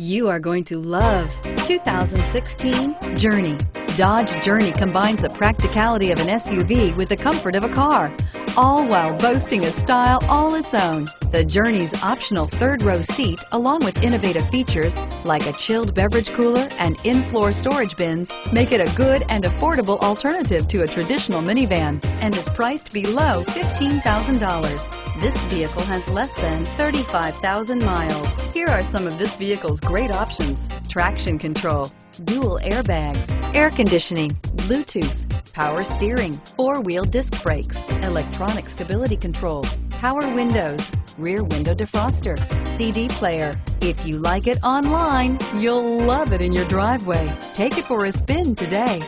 You are going to love 2016 Journey. Dodge Journey combines the practicality of an SUV with the comfort of a car, all while boasting a style all its own. The Journey's optional third-row seat, along with innovative features like a chilled beverage cooler and in-floor storage bins, make it a good and affordable alternative to a traditional minivan and is priced below $15,000. This vehicle has less than 35,000 miles. Here are some of this vehicle's great options: traction control, dual airbags, air conditioning, Bluetooth, power steering, four-wheel disc brakes, electronic stability control, power windows, rear window defroster, CD player. If you like it online, you'll love it in your driveway. Take it for a spin today.